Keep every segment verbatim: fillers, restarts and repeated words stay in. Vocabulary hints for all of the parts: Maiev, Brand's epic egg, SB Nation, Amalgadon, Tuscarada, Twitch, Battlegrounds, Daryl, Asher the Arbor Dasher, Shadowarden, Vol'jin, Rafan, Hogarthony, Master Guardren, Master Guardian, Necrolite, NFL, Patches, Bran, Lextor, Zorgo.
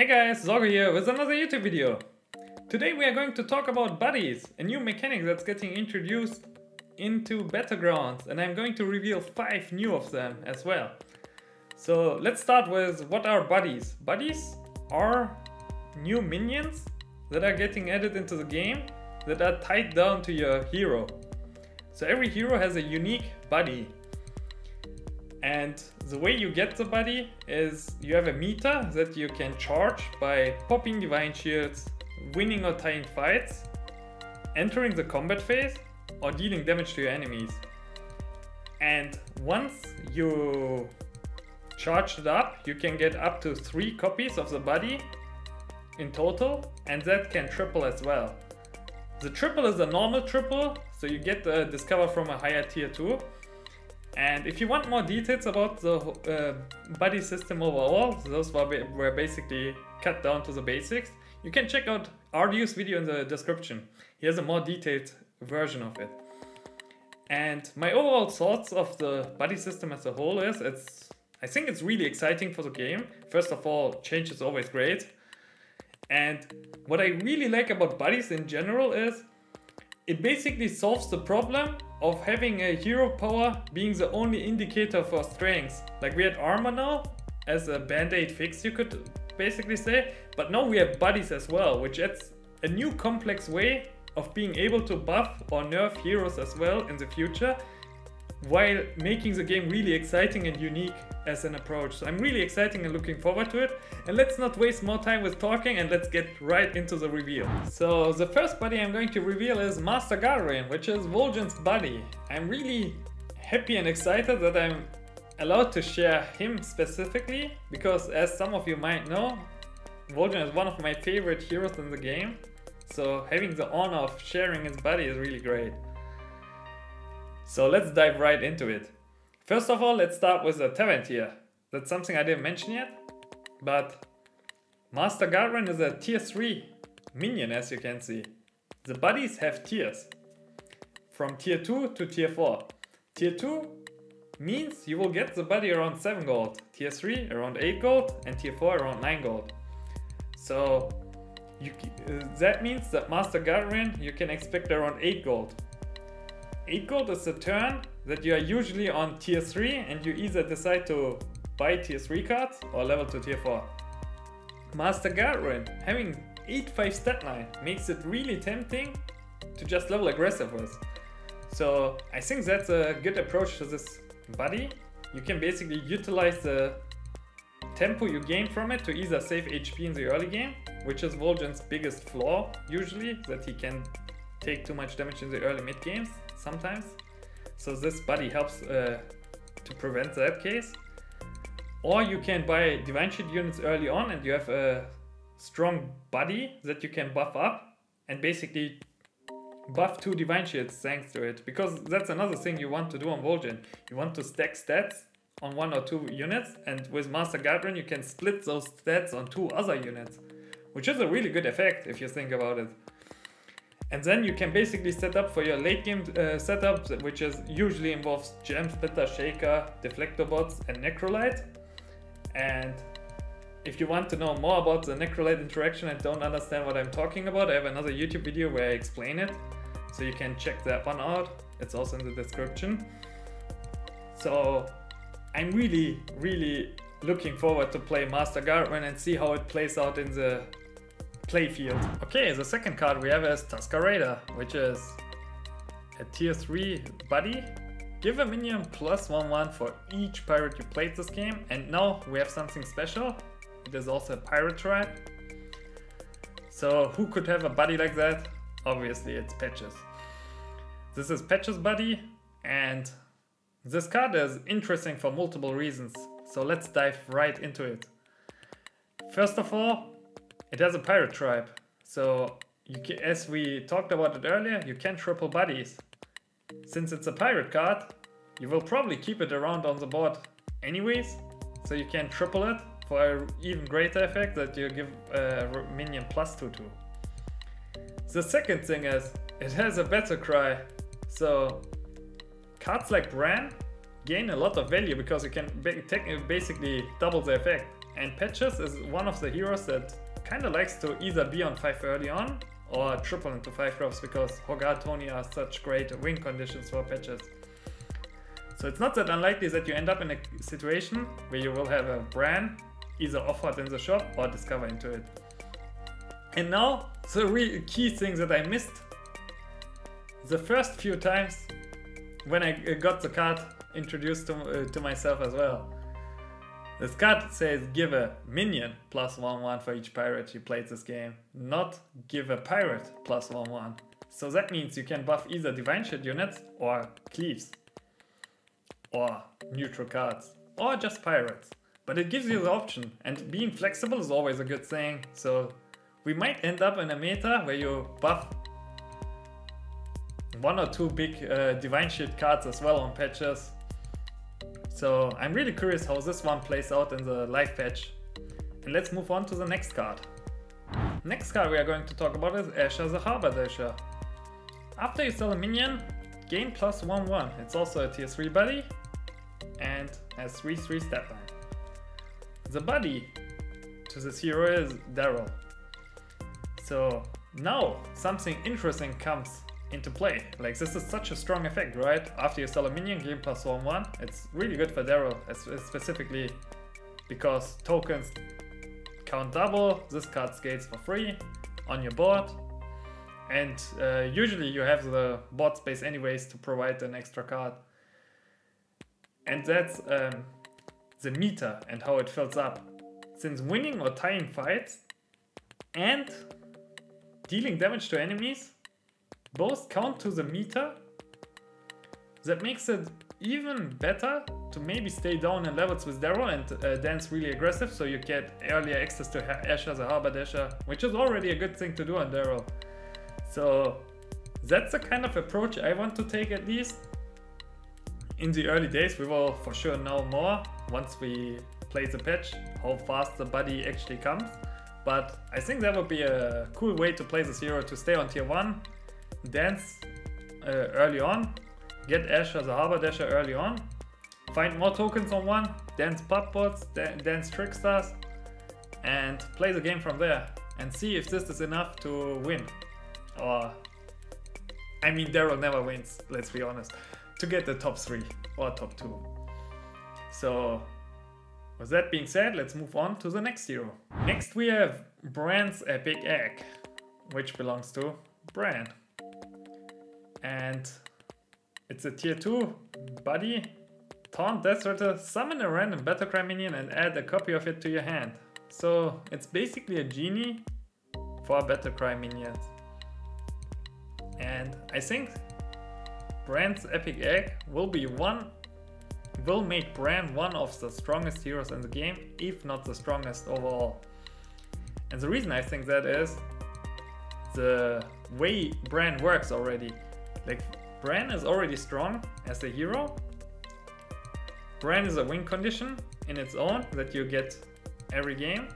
Hey guys, Zorgo here with another YouTube video. Today we are going to talk about buddies, a new mechanic that's getting introduced into Battlegrounds, and I'm going to reveal five new of them as well. So let's start with what are buddies. Buddies are new minions that are getting added into the game that are tied down to your hero. So every hero has a unique buddy. And the way you get the buddy is you have a meter that you can charge by popping divine shields, winning or tying fights, entering the combat phase, or dealing damage to your enemies. And once you charge it up, you can get up to three copies of the buddy in total, and that can triple as well. The triple is a normal triple, so you get the discover from a higher tier too. And if you want more details about the uh, buddy system overall, those were, were basically cut down to the basics, you can check out Ardu's video in the description. Here's a more detailed version of it. And my overall thoughts of the buddy system as a whole is, it's, I think it's really exciting for the game. First of all, change is always great. And what I really like about buddies in general is, it basically solves the problem of having a hero power being the only indicator for strengths. Like we had armor now as a band-aid fix, you could basically say, but now we have buddies as well, which adds a new complex way of being able to buff or nerf heroes as well in the future, while making the game really exciting and unique as an approach. So I'm really excited and looking forward to it, and let's not waste more time with talking and let's get right into the reveal. So the first buddy I'm going to reveal is Master Guardian, which is Vol'jin's buddy. I'm really happy and excited that I'm allowed to share him specifically, because as some of you might know, Vol'jin is one of my favorite heroes in the game, so having the honor of sharing his buddy is really great. So let's dive right into it. First of all, let's start with the talent tier. That's something I didn't mention yet, but Master Guardian is a tier three minion, as you can see. The buddies have tiers, from tier two to tier four. Tier two means you will get the buddy around seven gold, tier three around eight gold, and tier four around nine gold. So you, uh, that means that Master Guardian you can expect around eight gold. eight gold is the turn that you are usually on tier three, and you either decide to buy tier three cards or level to tier four. Master Guardren having eight five stat line makes it really tempting to just level aggressive with. So I think that's a good approach to this buddy. You can basically utilize the tempo you gain from it to either save H P in the early game, which is Vol'jin's biggest flaw usually, that he can take too much damage in the early mid games sometimes, so this buddy helps uh, to prevent that case. Or you can buy divine shield units early on and you have a strong buddy that you can buff up and basically buff two divine shields thanks to it, because that's another thing you want to do on Vol'jin. You want to stack stats on one or two units, and with Master Guardian you can split those stats on two other units, which is a really good effect if you think about it. And then you can basically set up for your late game uh, setup, which is usually involves Gem Splitter, Shaker, Deflector Bots, and Necrolite. And if you want to know more about the Necrolite interaction and don't understand what I'm talking about, I have another YouTube video where I explain it, so you can check that one out. It's also in the description. So I'm really, really looking forward to play Master Guardren and see how it plays out in the playfield. Okay, the second card we have is Tuscarada, which is a tier three buddy. Give a minion plus one one for each pirate you played this game, and now we have something special. It is also a pirate tribe. So who could have a buddy like that? Obviously it's Patches. This is Patches' buddy, and this card is interesting for multiple reasons. So let's dive right into it. First of all, it has a pirate tribe, so you can, as we talked about it earlier, you can triple buddies. Since it's a pirate card, you will probably keep it around on the board anyways, so you can triple it for an even greater effect that you give a minion plus two two. The second thing is, it has a battle cry, so cards like Bran gain a lot of value because you can basically double the effect. And Patches is one of the heroes that kind of likes to either be on five early on or triple into five drops, because Hogarthony are such great win conditions for Patches. So it's not that unlikely that you end up in a situation where you will have a Bran either offered in the shop or discover into it. And now the real key thing that I missed. The first few times when I got the card introduced to, uh, to myself as well. This card says give a minion plus one one for each pirate you played this game, not give a pirate plus one one. So that means you can buff either Divine Shield units or cleaves, or neutral cards, or just pirates. But it gives you the option, and being flexible is always a good thing, so we might end up in a meta where you buff one or two big uh, Divine Shield cards as well on Patches. So I'm really curious how this one plays out in the live patch. And let's move on to the next card. Next card we are going to talk about is Asher the Arbor Dasher. After you sell a minion, gain plus one one. It's also a tier three buddy and has three three stat line. The buddy to this hero is Daryl. So now something interesting comes into play. Like, this is such a strong effect, right? After you sell a minion, gain plus one one. It's really good for Daryl, specifically because tokens count double, this card skates for free on your board, and uh, usually you have the board space anyways to provide an extra card. And that's um, the meta and how it fills up. Since winning or tying fights and dealing damage to enemies both count to the meter, that makes it even better to maybe stay down in levels with Daryl and uh, dance really aggressive, so you get earlier access to Asher the Arbor Dasher, which is already a good thing to do on Daryl. So that's the kind of approach I want to take, at least in the early days. We will for sure know more once we play the patch, how fast the buddy actually comes. But I think that would be a cool way to play this hero, to stay on tier one, dance uh, early on, get Asher the Arbor Dasher early on, find more tokens on one, dance pop bots, da dance trickstars, and play the game from there and see if this is enough to win. Or, I mean, Daryl never wins, let's be honest, to get the top three or top two. So with that being said, let's move on to the next hero. Next we have Brand's Epic Egg, which belongs to Bran. And it's a tier two buddy. Taunt Death Ritter, summon a random battlecry minion and add a copy of it to your hand. So it's basically a genie for battlecry minions. And I think Brand's Epic Egg will be one, will make Bran one of the strongest heroes in the game, if not the strongest overall. And the reason I think that is the way Bran works already. Like, Bran is already strong as a hero. Bran is a win condition in its own that you get every game.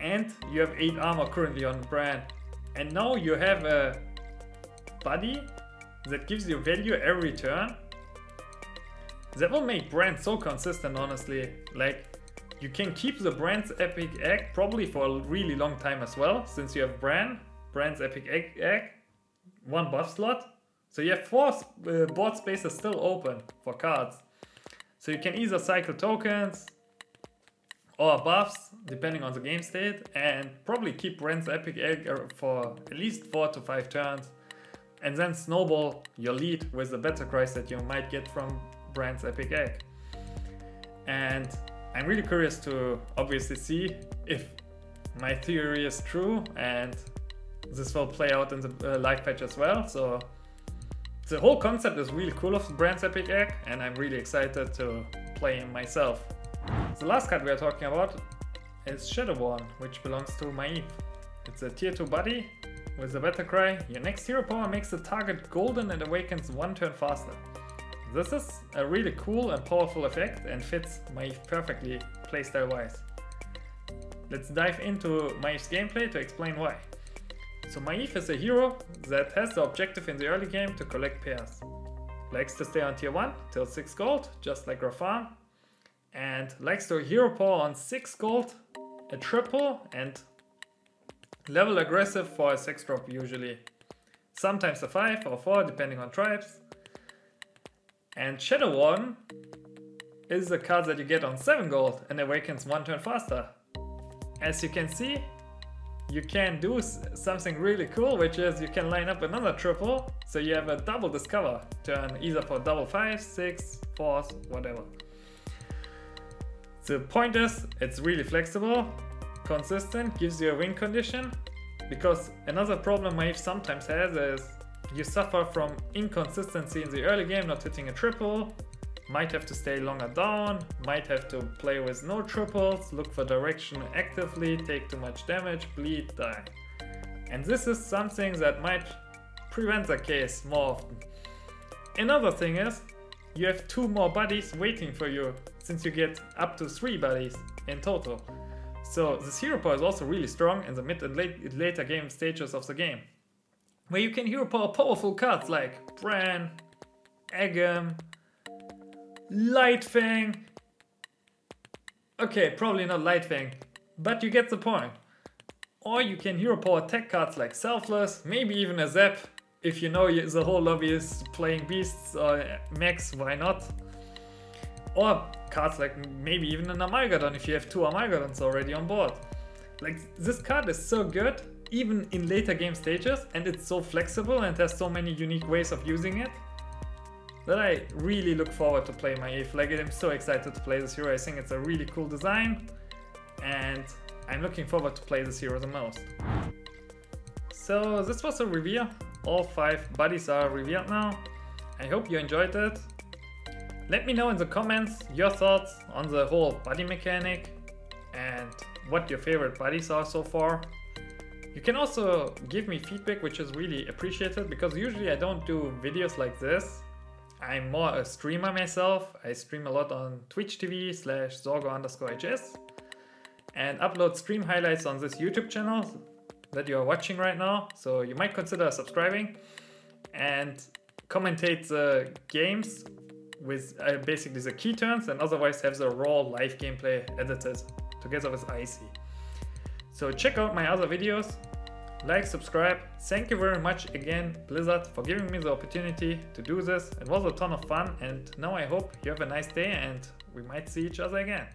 And you have eight armor currently on Bran. And now you have a buddy that gives you value every turn. That will make Bran so consistent, honestly. Like, you can keep the Brand's Epic Egg probably for a really long time as well, since you have Bran, Brand's Epic Egg, egg one buff slot. So you have four uh, board spaces still open for cards. So you can either cycle tokens or buffs, depending on the game state, and probably keep Brand's Epic Egg for at least four to five turns, and then snowball your lead with the battlecries that you might get from Brand's Epic Egg. And I'm really curious to obviously see if my theory is true, and this will play out in the uh, live patch as well. So the whole concept is really cool of Brand's Epic Egg, and I'm really excited to play him myself. The last card we are talking about is Shadowarden, which belongs to Maiev. It's a tier two buddy with a battlecry. Your next hero power makes the target golden and awakens one turn faster. This is a really cool and powerful effect and fits Maiev perfectly playstyle wise. Let's dive into Maiev's gameplay to explain why. So Maiev is a hero that has the objective in the early game to collect pairs. Likes to stay on tier one till six gold, just like Rafan, And Lextor Hero Power on six gold, a triple, and level aggressive for a six drop usually. Sometimes a five or four depending on tribes. And Shadowarden is the card that you get on seven gold and awakens one turn faster. As you can see, you can do something really cool, which is you can line up another triple, so you have a double discover turn, either for double five, six, fours, whatever. The point is, it's really flexible, consistent, gives you a win condition, because another problem Maiev sometimes has is you suffer from inconsistency in the early game, not hitting a triple, might have to stay longer down, might have to play with no triples, look for direction actively, take too much damage, bleed, die. And this is something that might prevent the case more often. Another thing is, you have two more buddies waiting for you, since you get up to three buddies in total. So this hero power is also really strong in the mid and late, later game stages of the game, where you can hero power powerful cards like Bran, Eggem, Lightfang. Okay, probably not Lightfang, but you get the point. Or you can hero power tech cards like Selfless, maybe even a Zap. If you know the whole lobby is playing Beasts or Max, why not? Or cards like maybe even an Amalgadon if you have two Amalgadons already on board. Like, this card is so good, even in later game stages, and it's so flexible and has so many unique ways of using it, that I really look forward to play Maiev. Like, I'm so excited to play this hero. I think it's a really cool design, and I'm looking forward to play this hero the most. So this was a review. All five buddies are revealed now. I hope you enjoyed it. Let me know in the comments your thoughts on the whole buddy mechanic and what your favorite buddies are so far. You can also give me feedback, which is really appreciated, because usually I don't do videos like this. I'm more a streamer myself. I stream a lot on Twitch T V slash Zorgo underscore H S and upload stream highlights on this YouTube channel that you are watching right now. So you might consider subscribing and commentate the games with uh, basically the key turns, and otherwise have the raw live gameplay edited together with I C. So check out my other videos. Like, subscribe. Thank you very much again, Blizzard, for giving me the opportunity to do this. It was a ton of fun, and now I hope you have a nice day and we might see each other again.